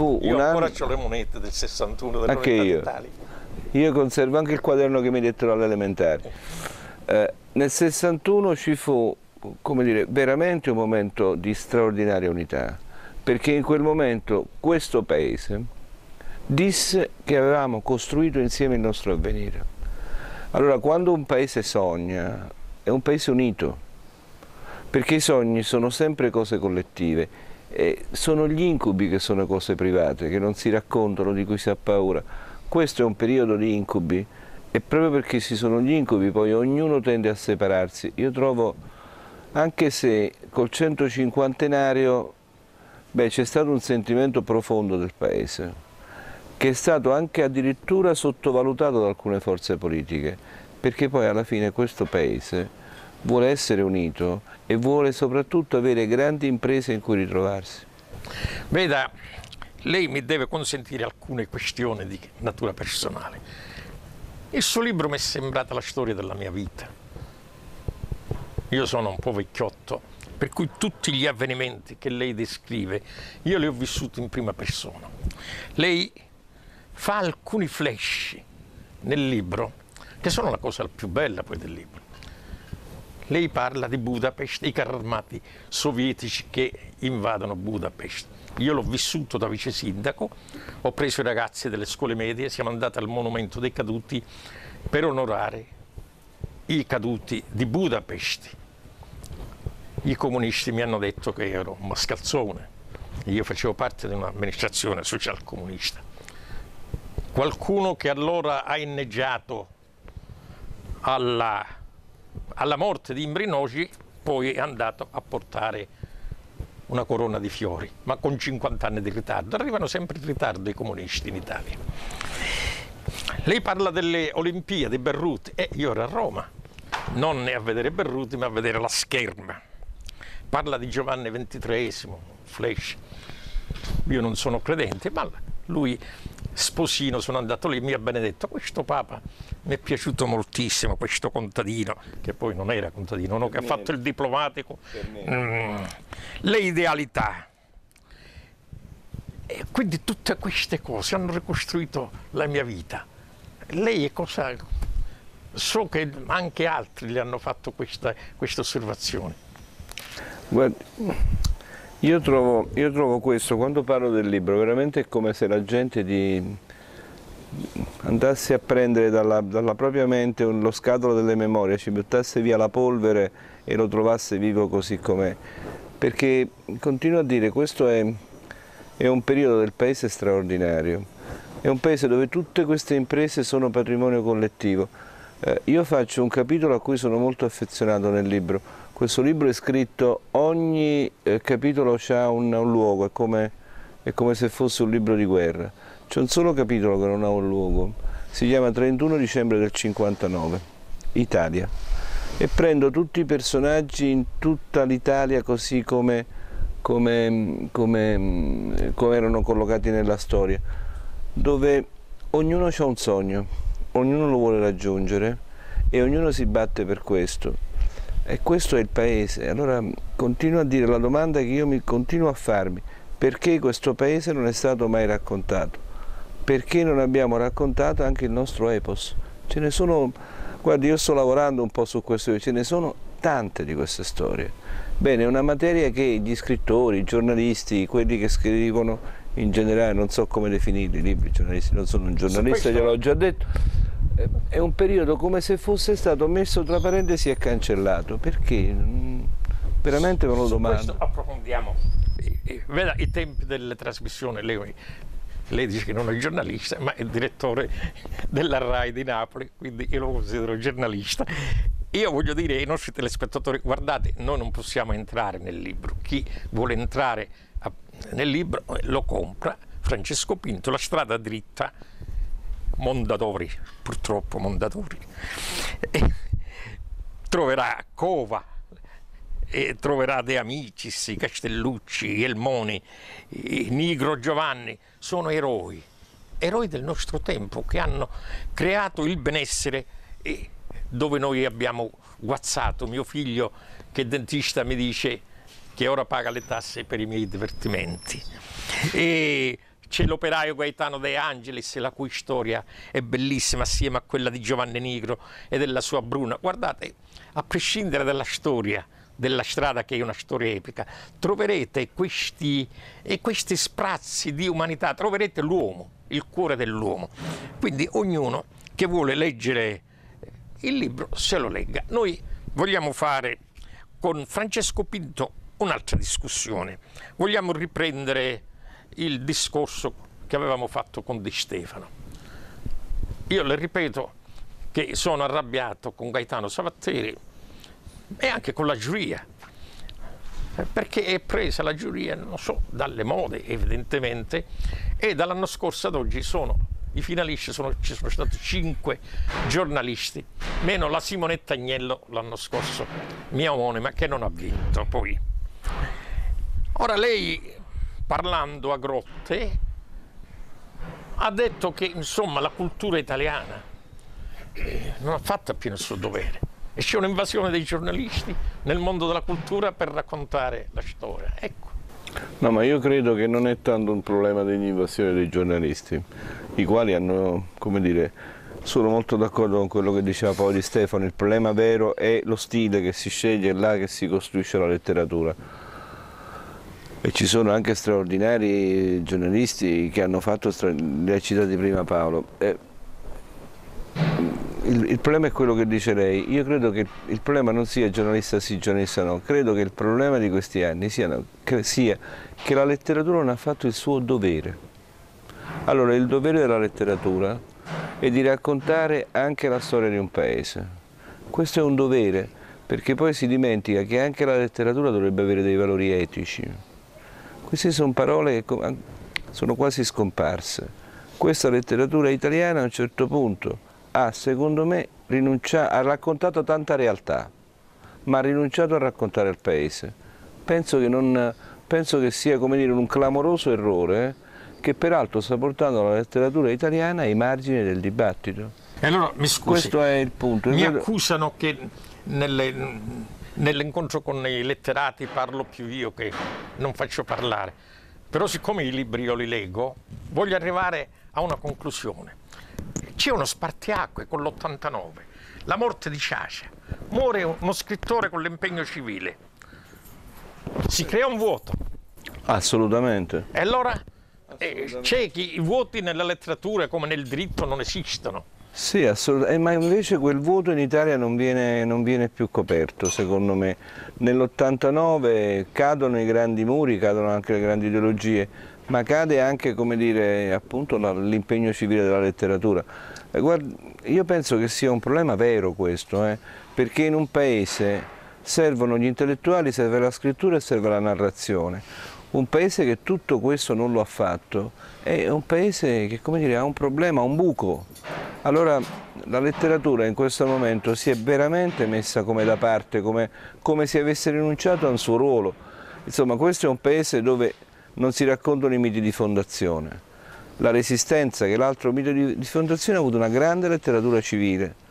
Fu io ancora anno... c'ho le monete del 61 dell'Unità d'Italia. Io conservo anche il quaderno che mi dettero all'elementare. Nel 61 ci fu, come dire, veramente un momento di straordinaria unità, perché in quel momento questo paese disse che avevamo costruito insieme il nostro avvenire. Allora, quando un paese sogna, è un paese unito, perché i sogni sono sempre cose collettive. E sono gli incubi che sono cose private, che non si raccontano, di cui si ha paura. Questo è un periodo di incubi e proprio perché ci sono gli incubi poi ognuno tende a separarsi. Io trovo, anche se col 150° c'è stato un sentimento profondo del paese, che è stato anche addirittura sottovalutato da alcune forze politiche, perché poi alla fine questo paese vuole essere unito e vuole soprattutto avere grandi imprese in cui ritrovarsi. Veda, lei mi deve consentire alcune questioni di natura personale. Il suo libro mi è sembrata la storia della mia vita. Io sono un po' vecchiotto, per cui tutti gli avvenimenti che lei descrive io li ho vissuti in prima persona. Lei fa alcuni flash nel libro che sono la cosa più bella poi del libro. Lei parla di Budapest, i carri armati sovietici che invadono Budapest. Io l'ho vissuto da vice sindaco, ho preso i ragazzi delle scuole medie, siamo andati al monumento dei caduti per onorare i caduti di Budapest. I comunisti mi hanno detto che ero un mascalzone, io facevo parte di un'amministrazione socialcomunista. Qualcuno che allora ha inneggiato alla morte di Imbrinogi, poi è andato a portare una corona di fiori, ma con 50 anni di ritardo. Arrivano sempre in ritardo i comunisti in Italia. Lei parla delle Olimpiadi, Berruti, e io ero a Roma, non a vedere Berruti ma a vedere la scherma. Parla di Giovanni XXIII, flash. Io non sono credente, ma lui, sposino, sono andato lì, mi ha benedetto questo Papa, mi è piaciuto moltissimo questo contadino, che poi non era contadino, no? Che ha fatto il diplomatico, le idealità. E quindi tutte queste cose hanno ricostruito la mia vita. Lei è cosa? So che anche altri le hanno fatto questa osservazione. Guarda, Io trovo questo, quando parlo del libro, veramente è come se la gente andasse a prendere dalla propria mente lo scatolo delle memorie, ci buttasse via la polvere e lo trovasse vivo così com'è. Perché, continuo a dire, questo è un periodo del paese straordinario, è un paese dove tutte queste imprese sono patrimonio collettivo. Io faccio un capitolo a cui sono molto affezionato nel libro. Questo libro è scritto, ogni capitolo ha un luogo, è come se fosse un libro di guerra. C'è un solo capitolo che non ha un luogo, si chiama 31 dicembre del 59, Italia. E prendo tutti i personaggi in tutta l'Italia così come erano collocati nella storia, dove ognuno ha un sogno, ognuno lo vuole raggiungere e ognuno si batte per questo. E questo è il paese. Allora continuo a dire la domanda che io mi continuo a farmi: perché questo paese non è stato mai raccontato? Perché non abbiamo raccontato anche il nostro epos? Ce ne sono, guardi, io sto lavorando un po' su questo, ce ne sono tante di queste storie. Bene, è una materia che gli scrittori, i giornalisti, quelli che scrivono in generale, non so come definirli, libri, giornalisti, non sono un giornalista, gliel'ho già detto. È un periodo come se fosse stato messo tra parentesi e cancellato. Perché? Veramente ve lo domando. Questo approfondiamo. Veda, i tempi delle trasmissioni, lei dice che non è giornalista, ma è il direttore della RAI di Napoli, quindi io lo considero giornalista. Io voglio dire ai nostri telespettatori, guardate, noi non possiamo entrare nel libro. Chi vuole entrare nel libro lo compra. Francesco Pinto, La Strada Dritta, Mondadori, purtroppo Mondadori, e troverà Cova, e troverà De Amicis, Castellucci, Elmoni, Nigro Giovanni, sono eroi, eroi del nostro tempo che hanno creato il benessere dove noi abbiamo guazzato. Mio figlio, che è dentista, mi dice che ora paga le tasse per i miei divertimenti. E C'è l'operaio Gaetano De Angelis, la cui storia è bellissima assieme a quella di Giovanni Nigro e della sua Bruna. Guardate, a prescindere dalla storia della strada, che è una storia epica, troverete questi sprazzi di umanità, troverete l'uomo, il cuore dell'uomo. Quindi ognuno che vuole leggere il libro se lo legga. Noi vogliamo fare con Francesco Pinto un'altra discussione, vogliamo riprendere il discorso che avevamo fatto con Di Stefano. Io le ripeto che sono arrabbiato con Gaetano Savatteri e anche con la giuria, perché è presa la giuria, non so, dalle mode evidentemente, e dall'anno scorso ad oggi i finalisti ci sono stati 5 giornalisti, meno la Simonetta Agnello l'anno scorso, mia omonima, che non ha vinto poi. Ora lei, parlando a Grotte, ha detto che insomma la cultura italiana non ha fatto più il suo dovere e c'è un'invasione dei giornalisti nel mondo della cultura per raccontare la storia. Ecco. No, ma io credo che non è tanto un problema dell'invasione dei giornalisti, i quali hanno, come dire, sono molto d'accordo con quello che diceva poi Di Stefano. Il problema vero è lo stile che si sceglie, là che si costruisce la letteratura. E ci sono anche straordinari giornalisti che hanno fatto, li ha citati prima Paolo. Il problema è quello che dice lei. Io credo che il problema non sia giornalista sì, giornalista no. Credo che il problema di questi anni sia che la letteratura non ha fatto il suo dovere. Allora, il dovere della letteratura è di raccontare anche la storia di un paese. Questo è un dovere, perché poi si dimentica che anche la letteratura dovrebbe avere dei valori etici. Queste sono parole che sono quasi scomparse. Questa letteratura italiana a un certo punto ha, secondo me, ha raccontato tanta realtà, ma ha rinunciato a raccontare il paese. Penso che sia, come dire, un clamoroso errore, che peraltro sta portando la letteratura italiana ai margini del dibattito. E allora, mi scusi, questo è il punto. Mi accusano che nell'incontro con i letterati parlo più io, che non faccio parlare, però siccome i libri io li leggo voglio arrivare a una conclusione. C'è uno spartiacque con l'89, la morte di Sciascia, muore uno scrittore con l'impegno civile, si crea un vuoto. Assolutamente. E allora c'è chi i vuoti nella letteratura come nel diritto non esistono. Sì, assolutamente, ma invece quel vuoto in Italia non viene più coperto, secondo me. Nell'89 cadono i grandi muri, cadono anche le grandi ideologie, ma cade anche, come dire, appunto l'impegno civile della letteratura. Guarda, io penso che sia un problema vero questo, perché in un paese servono gli intellettuali, serve la scrittura e serve la narrazione. Un paese che tutto questo non lo ha fatto è un paese che, come dire, ha un problema, un buco. Allora la letteratura in questo momento si è veramente messa come da parte, come se avesse rinunciato al suo ruolo. Insomma, questo è un paese dove non si raccontano i miti di fondazione. La Resistenza, che è l'altro mito di fondazione, ha avuto una grande letteratura civile.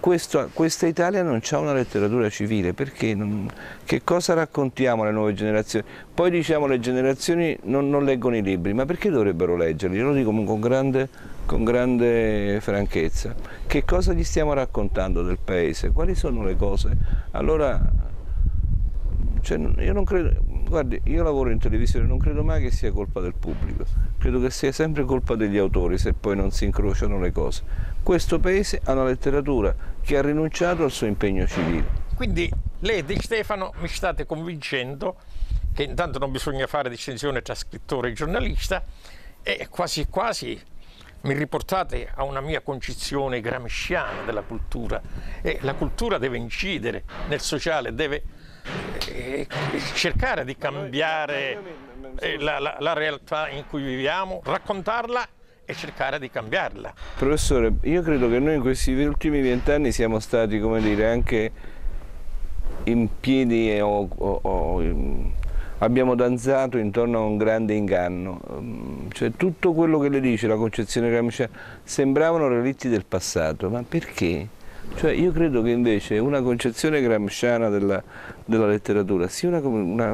Questa Italia non c'ha una letteratura civile, perché che cosa raccontiamo alle nuove generazioni? Poi diciamo le generazioni non leggono i libri, ma perché dovrebbero leggerli? Io lo dico con grande franchezza. Che cosa gli stiamo raccontando del paese? Quali sono le cose? Allora, cioè, io non credo, guardi, io lavoro in televisione, non credo mai che sia colpa del pubblico, credo che sia sempre colpa degli autori se poi non si incrociano le cose. Questo paese ha una letteratura che ha rinunciato al suo impegno civile. Quindi lei, Di Stefano, mi state convincendo che intanto non bisogna fare distinzione tra scrittore e giornalista, e quasi quasi mi riportate a una mia concezione gramsciana della cultura. E la cultura deve incidere nel sociale, deve cercare di cambiare la realtà in cui viviamo, raccontarla e cercare di cambiarla. Professore, io credo che noi in questi ultimi 20 anni siamo stati, come dire, anche in piedi abbiamo danzato intorno a un grande inganno, cioè tutto quello che le dice la concezione gramsciana sembravano relitti del passato, ma perché? Cioè io credo che invece una concezione gramsciana della letteratura sia una,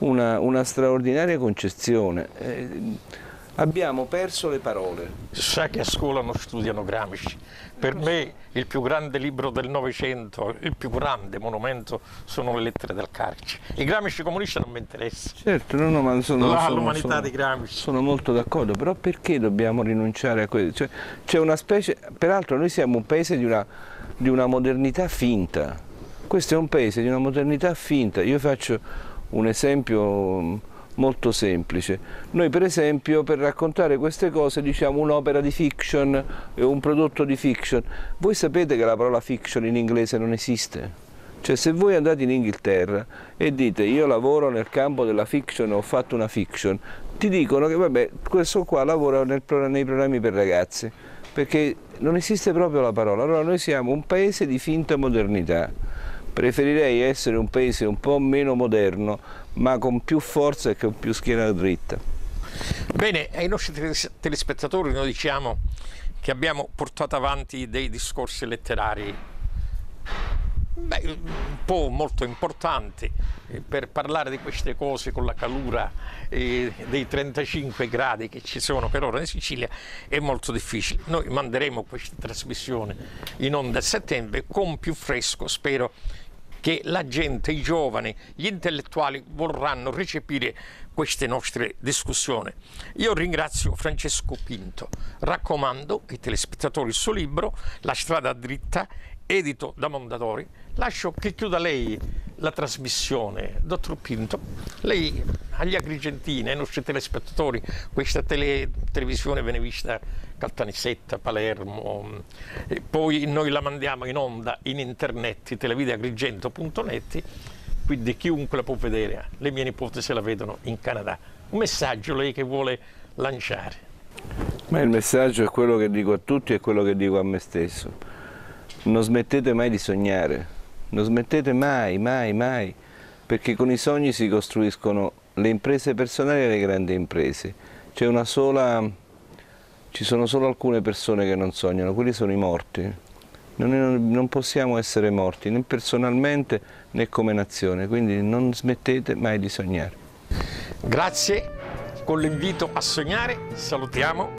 una straordinaria concezione. Abbiamo perso le parole. Sa che a scuola non studiano Gramsci. Per me il più grande libro del Novecento, il più grande monumento sono le lettere del Carcere. I Gramsci comunisti non mi interessano. Certo, no, ma l'umanità di Gramsci. Sono molto d'accordo, però perché dobbiamo rinunciare a questo? Cioè, c'è una specie, peraltro noi siamo un paese di una modernità finta. Questo è un paese di una modernità finta. Io faccio un esempio molto semplice. Noi per esempio per raccontare queste cose diciamo un'opera di fiction e un prodotto di fiction. Voi sapete che la parola fiction in inglese non esiste? Cioè se voi andate in Inghilterra e dite io lavoro nel campo della fiction, ho fatto una fiction, ti dicono che vabbè questo qua lavora nei programmi per ragazzi, perché non esiste proprio la parola. Allora noi siamo un paese di finta modernità. Preferirei essere un paese un po' meno moderno, ma con più forza e con più schiena dritta. Bene, ai nostri telespettatori noi diciamo che abbiamo portato avanti dei discorsi letterari un po' molto importanti per parlare di queste cose con la calura dei 35 gradi che ci sono per ora in Sicilia è molto difficile. Noi manderemo questa trasmissione in onda a settembre con più fresco, spero che la gente, i giovani, gli intellettuali vorranno recepire queste nostre discussioni. Io ringrazio Francesco Pinto, raccomando ai telespettatori il suo libro La Strada Dritta, edito da Mondadori. Lascio che chiuda lei la trasmissione, dottor Pinto. Lei agli agrigentini, ai nostri telespettatori, questa televisione viene vista Caltanissetta, Palermo, e poi noi la mandiamo in onda in internet, televideagrigento.net, quindi chiunque la può vedere, le mie nipoti se la vedono in Canada. Un messaggio lei che vuole lanciare? Ma il messaggio è quello che dico a tutti e quello che dico a me stesso. Non smettete mai di sognare, non smettete mai, mai, mai, perché con i sogni si costruiscono le imprese personali e le grandi imprese. C'è una sola, ci sono solo alcune persone che non sognano, quelli sono i morti. Non possiamo essere morti, né personalmente né come nazione, quindi non smettete mai di sognare. Grazie, con l'invito a sognare salutiamo.